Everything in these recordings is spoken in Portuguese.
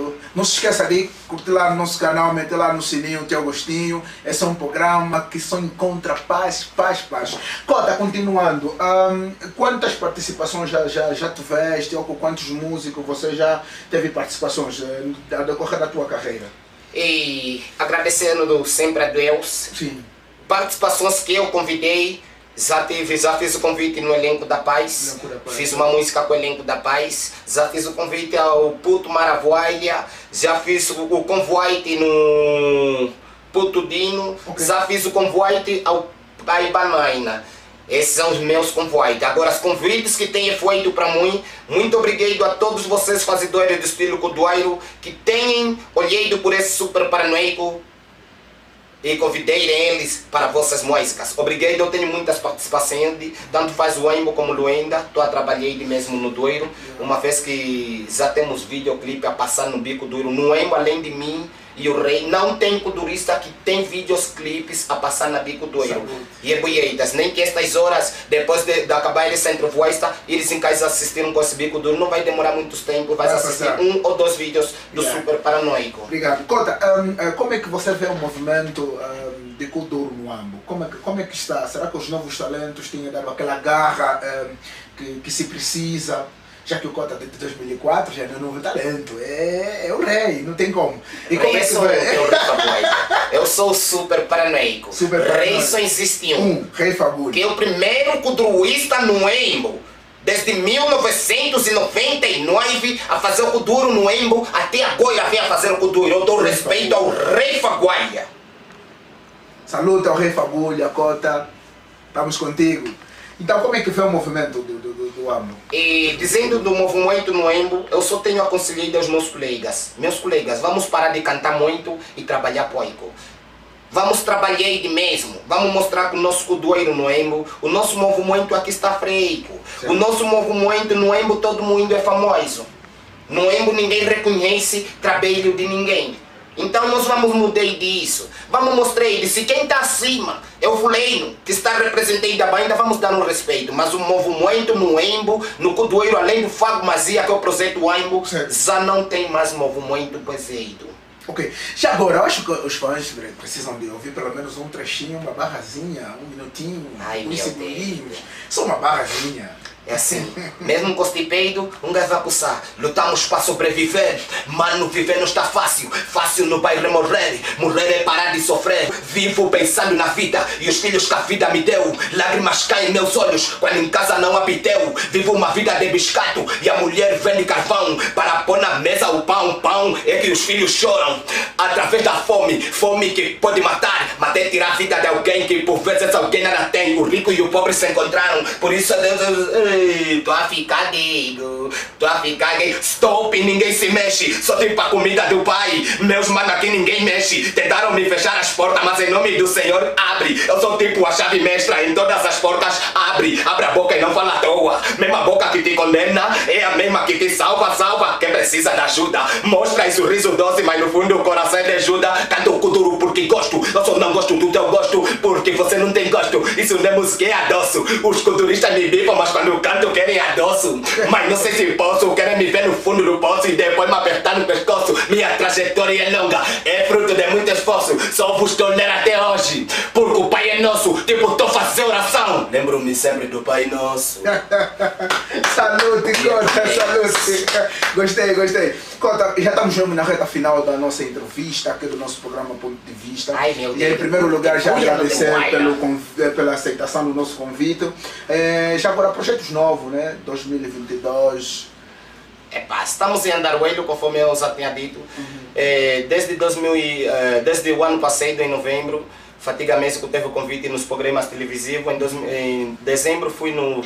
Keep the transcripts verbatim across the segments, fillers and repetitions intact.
momento. Não se esqueça de curtir lá no nosso canal, meter lá no sininho, teu gostinho. Esse é um programa que só encontra paz, paz, paz. Cota, continuando. Um, quantas participações já, já, já tiveste? Ou com quantos músicos você já teve participações a decorrer da tua carreira? E agradecendo sempre a Deus. Sim. Participações que eu convidei. Já, tive, já fiz o convite no Elenco da Paz, Elenco da Paz. Fiz uma música com o Elenco da Paz, já fiz o convite ao Puto Maravilha, já fiz o, o convoite no Puto Dino, okay. Já fiz o convoite ao Ibanaina. Esses são os meus convoites. Agora, os convites que têm feito para mim, muito obrigado a todos vocês fazedores do estilo Kuduairo, que têm olhado por esse super paranoico. E convidei eles para vossas músicas. Obrigado, eu tenho muitas participações, tanto faz o AIMBO como Luenda. Tô a trabalhei mesmo no Doiro, uma vez que já temos videoclipe a passar no Bico Duro. No AIMBO, além de mim e o Rei, não tem kudurista que tem videoclipes a passar na Bico Duro. E é boieiras, nem que estas horas, depois de, de acabar eles centrovoista, eles em casa assistiram com esse Bico Duro, não vai demorar muito tempo, vai assistir passar um ou dois vídeos do yeah. Super Paranoico. Obrigado. Conta, um, como é que você vê o movimento de Kuduro no AIMBO? Como é, que, como é que está? Será que os novos talentos têm dado aquela garra um, que, que se precisa? Já que o Cota de dois mil e quatro já é um novo talento, é, é o Rei, não tem como. E como é que sou é? Eu, eu sou super paranoico. Super Rei paranoico. Só existe um. Um, Rei Fagulha. Que é o primeiro kuduroísta no AIMBO. Desde mil novecentos e noventa e nove a fazer o kuduro no AIMBO, até agora vem a fazer o kuduro. Eu dou respeito ao Rei Fagulha. Saluta ao Rei Fagulha, Cota. Estamos contigo. Então, como é que foi o movimento do, do, do, do AIMBO? E dizendo do movimento no AIMBO, eu só tenho aconselhado aos meus colegas. Meus colegas, vamos parar de cantar muito e trabalhar pouco. Vamos trabalhar de mesmo. Vamos mostrar que o nosso kudueiro no AIMBO, o nosso movimento aqui está freico. O nosso movimento no AIMBO, todo mundo é famoso. No AIMBO, ninguém reconhece trabalho de ninguém. Então nós vamos mudar disso, vamos mostrar eles, se quem está acima é o fuleiro, que está representando a banda, vamos dar um respeito. Mas o movimento no AIMBO, no Kudueiro, além do Fago Mazia, que é o projeto AIMBO, já não tem mais movimento pesado. Ok, já agora, eu acho que os fãs precisam de ouvir pelo menos um trechinho, uma barrazinha, um minutinho, ai, uns segundinhos, só uma barrazinha. É assim, mesmo constipado, um gajo vai coçar. Lutamos para sobreviver, mano, viver não está fácil. Fácil não vai morrer, morrer é parar de sofrer. Vivo pensando na vida e os filhos que a vida me deu. Lágrimas caem em meus olhos quando em casa não há pitel. Vivo uma vida de biscato e a mulher vende carvão. Para pôr na mesa o pão, pão é que os filhos choram. Através da fome, fome que pode matar, mas é tirar a vida de alguém que por vezes alguém nada tem. O rico e o pobre se encontraram, por isso Deus... Tô a ficar doido, tô a ficar gay. Stop, ninguém se mexe, só tem pra comida do pai. Meus manos aqui ninguém mexe. Tentaram me fechar as portas, mas em nome do Senhor abre. Eu sou tipo a chave mestra, em todas as portas abre. Abre a boca e não fala à toa. Mesma boca que te condena é a mesma que te salva, salva quem precisa de ajuda. Mostra esse sorriso doce, mas no fundo o coração é de ajuda. Canto Kuduro porque gosto, eu só não gosto do teu gosto, porque você não tem gosto. Isso não é música, é adoço. Os kuduristas me bifam, mas quando canto querem adoço, mas não sei se posso. Querem me ver no fundo do poço e depois me apertar no pescoço. Minha trajetória é longa, é fruto de muito esforço. Só vos tornar até hoje, porque o Pai é nosso. Tipo, tô fazendo oração, lembro-me sempre do Pai Nosso. Salute, Cota, salute. Gostei, gostei. Cota, já estamos na reta final da nossa entrevista aqui do nosso programa Ponto de Vista. Ai, meu Deus. E em primeiro lugar, já agradecer pelo pela aceitação do nosso convite. É, já agora, projetos novo, né? dois mil e vinte e dois. Epa, estamos em Andarwelho, conforme eu já tinha dito. Uhum. É, desde, dois mil, desde o ano passado, em novembro, Fatiga México teve o convite nos programas televisivos. Em, dois, em dezembro fui, no,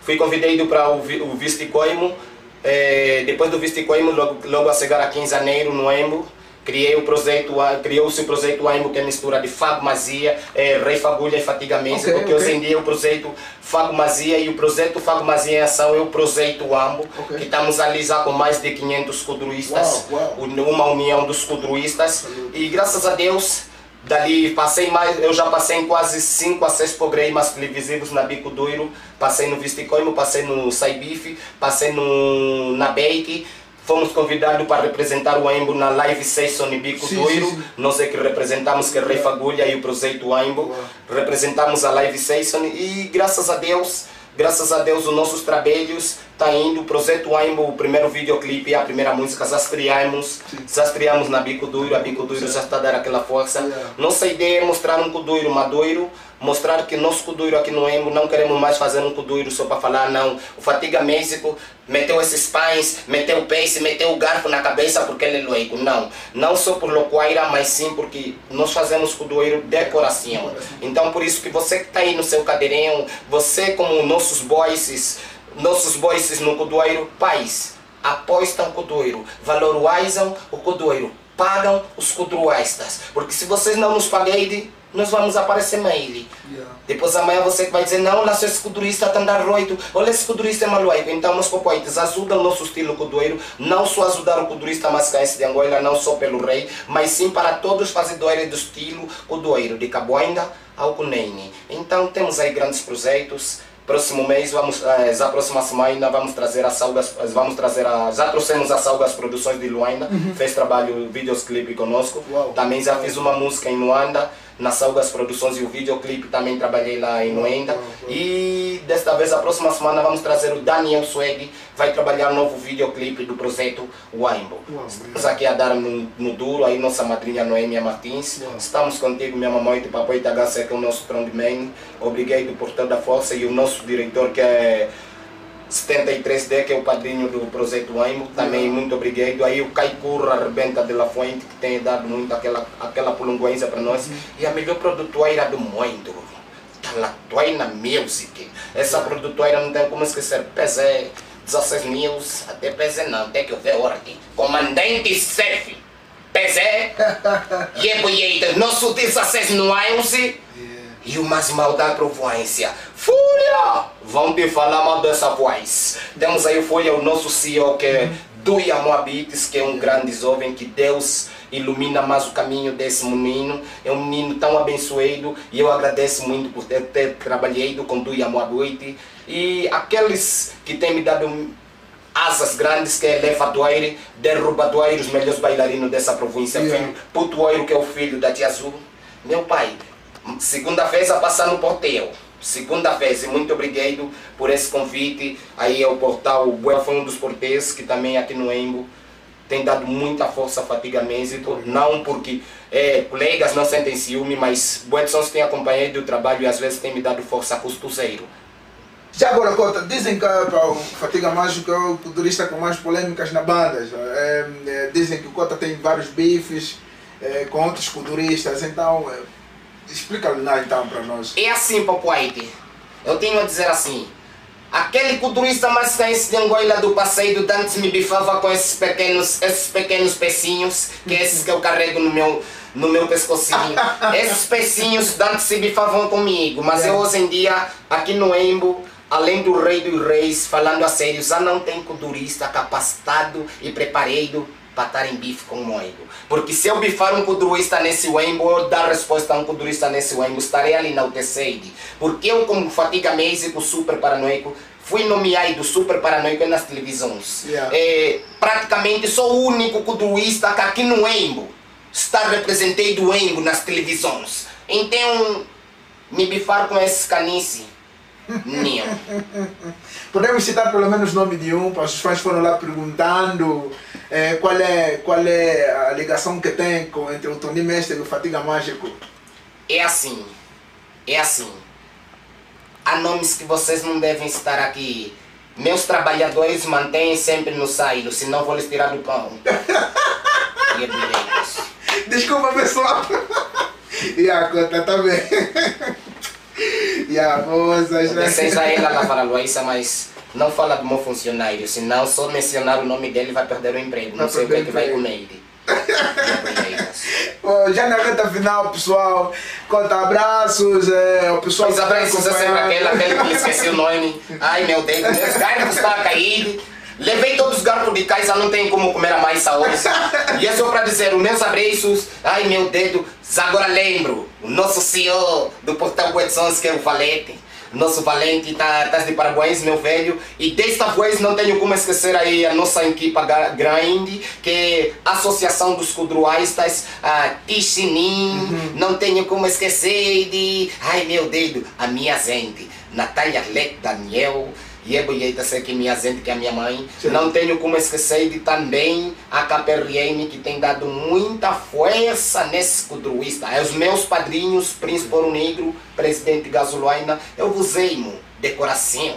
fui convidado para o, o Visto Coimo. É, depois do Visto Coimo, logo, logo a chegar aqui em janeiro, no AIMBO, criei o projeto, criou-se o projeto AIMBO, que é a mistura de Fago Mazia, é, Rei Fagulha e Fatiga México, okay, que okay. Hoje em dia é o projeto Fago Mazia, e o projeto Fago Mazia em Ação é o projeto AIMBO, okay. Que estamos ali já com mais de quinhentos kuduroístas, wow, wow. Uma união dos kuduroístas, e graças a Deus, dali passei mais, eu já passei em quase cinco a seis programas televisivos na Bico Duro, passei no Visto Coimo, passei no Saibife, passei no, na Bake, Fomos convidados para representar o AIMBO na Live Season e Bico Duro. Nós é que representamos, que é Rei Fagulha e o projeto AIMBO. Representamos a Live Season e graças a Deus, graças a Deus os nossos trabalhos está indo. O projeto AIMBO, o primeiro videoclipe e a primeira música já estreamos. Já estreamos na Bico Duro, a Bico Duro já está a dar aquela força. Yeah. Nossa ideia é mostrar um Kuduro madureiro. Mostrar que nosso Kuduro aqui no AIMBO, não queremos mais fazer um Kuduro só para falar, não. O Fatiga México meteu esses pães, meteu o peixe, meteu o garfo na cabeça porque ele é loico. Não, não só por locuaira, mas sim porque nós fazemos Kuduro de coração. Então por isso que você que está aí no seu cadeirinho, você como nossos voices, nossos voices no Kudoiro, pais, apostam Kudoiro, valorizam o Kudoiro, pagam os Kudoistas, porque se vocês não nos pagarem, nós vamos aparecer nele. Yeah. Depois amanhã você vai dizer, não, lá esse Kudurista está andando roito, olha esse Kudurista é maluco. Então nós popoites ajudam o nosso estilo Kudoiro, não só ajudar o Kudurista mascaense de Angola, não só pelo rei, mas sim para todos os fazedores do estilo Kudoiro, de Caboinda ao Cunene. Então temos aí grandes projetos. Próximo mês, vamos, já próxima semana, vamos trazer a Salgas, vamos trazer a, já trouxemos a Salgas Produções de Luanda, uhum. Fez trabalho, videoclipe conosco. Uau. Também já fiz uma música em Luanda, na Salgas Produções, e o videoclipe também trabalhei lá em Luanda. Uau. E desta vez, a próxima semana, vamos trazer o Daniel Suegui, vai trabalhar um novo videoclipe do projeto AIMBO. Estamos aqui a dar no, no duro, aí nossa madrinha Noemia Martins. Uau. Estamos contigo, minha mamãe, e papai da H C, que é o nosso tron de man. Obrigado por toda a força e o nosso diretor que é setenta e três D, que é o padrinho do projeto AIMBO, também uhum. Muito obrigado. Aí o Caicurra Arrebenta de La Fuente, que tem dado muito aquela, aquela polonguência para nós, uhum. E a melhor produtora do mundo, Talatuaina Music, essa uhum. Produtora não tem como esquecer, P Z, dezesseis News, até P Z não, tem que eu ver a hora aqui, comandante chefe, P Z, e nosso dezesseis News, e o mais mal da província. Fúria! Vão te falar mal dessa voz. Temos aí foi o nosso C E O, que é Duya Moabites, que é um grande jovem, que Deus ilumina mais o caminho desse menino. É um menino tão abençoado e eu agradeço muito por ter, ter trabalhado com Duya Moabites. E aqueles que têm me dado asas grandes, que é elevadoeiro, derrubadoeiro, os melhores bailarinos dessa província. Yeah. Puto Oiro, que é o filho da Tia Azul. Meu pai, segunda vez a passar no portel, segunda vez, e muito obrigado por esse convite. Aí é o portal Boa Edsons, um dos portais que também aqui no AIMBO tem dado muita força à Fatiga México, não porque é, colegas não sentem ciúme, mas Boa Edsons tem acompanhado o trabalho e às vezes tem me dado força a custo zero. Já agora, Cota, dizem que o Fatiga Mágico é o culturista com mais polêmicas na banda, é, é, dizem que o Cota tem vários bifes é, com outros culturistas, então... É, explica lá então para nós. É assim, Papuaite. Eu tenho a dizer assim. Aquele culturista mais caense de Angola do passeio antes me bifava com esses pequenos, esses pequenos pecinhos, que é esses que eu carrego no meu, no meu pescocinho. Esses pecinhos antes se bifavam comigo, mas é. Eu hoje em dia, aqui no AIMBO, além do rei dos reis, falando a sério, já não tem culturista capacitado e preparado para estar em bife com o AIMBO. Porque se eu bifar um kudurista nesse AIMBO, eu dar resposta a um kudurista nesse AIMBO, estarei ali na U T C I D. Porque eu, como Fatiga México, super paranoico, fui nomeado super paranoico nas televisões. Yeah. É, praticamente sou o único kudurista que aqui no AIMBO está representado o AIMBO nas televisões. Então, me bifar com esses canices, não. Podemos citar pelo menos o nome de um, para os fãs foram lá perguntando é, qual, é, qual é a ligação que tem com, entre o Toninho Mestre e o Fatiga Mágico. É assim, é assim. Há nomes que vocês não devem estar aqui. Meus trabalhadores mantêm sempre no saído, senão vou lhes tirar do pão. E é direitos. Desculpa, pessoal. E a conta também. Yeah, moças, né? Vocês aí lá na Paraloísa, mas não fala do meu funcionário, senão só mencionar o nome dele vai perder o emprego, não, não sei o que, é que vai com ele. Bom, já na reta final, pessoal, conta abraços, é, o pessoal os abraços, é aquele, aquele que esqueci o nome, ai meu Deus, meus garfos estão caídos, levei todos os garfos de casa, não tem como comer a mais hoje. E é só para dizer, os meus abraços, ai meu dedo, agora lembro, o nosso C E O do Portal Boa Edsons, que é o Valete, nosso Valente, tá, tá de parabéns, meu velho. E desta vez não tenho como esquecer aí a nossa equipa grande, que é a Associação dos Kudroaistas, a Tixinim, uhum. Não tenho como esquecer de... Ai, meu dedo, a minha gente, Natália Leite, Daniel... E é bonita ser que minha gente, que é a minha mãe. Sim. Não tenho como esquecer de também a K P R N, que tem dado muita força nesse kudroísta. É os meus padrinhos, Príncipe Ouro Negro, Presidente Gasolaina. Eu vos amo de coração.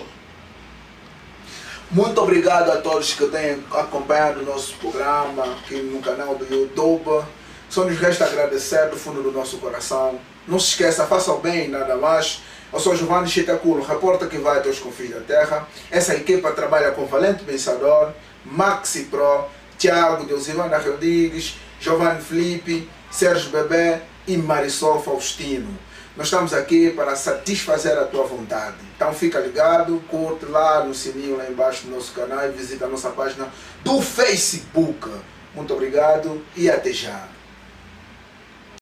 Muito obrigado a todos que têm acompanhado o nosso programa aqui no canal do YouTube. Só nos resta agradecer do fundo do nosso coração. Não se esqueça, faça o bem e nada mais. Eu sou Giovanni Chitaculo, repórter que vai até os confins da terra. Essa equipa trabalha com Valente Pensador, Maxi Pro, Tiago de Osilana Rodrigues, Giovanni Felipe, Sérgio Bebé e Marisol Faustino. Nós estamos aqui para satisfazer a tua vontade. Então fica ligado, curte lá no sininho lá embaixo do nosso canal e visita a nossa página do Facebook. Muito obrigado e até já.